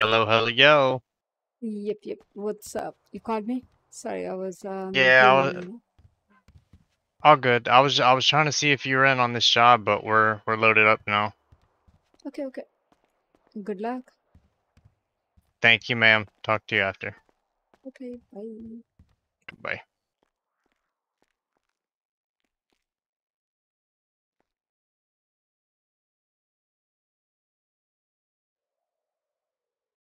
Hello, hello, yo. Yep. What's up? You called me? Sorry, I was Yeah, all good. I was trying to see if you were in on this job, but we're loaded up now. Okay. Good luck. Thank you, ma'am. Talk to you after. Okay, bye. Bye.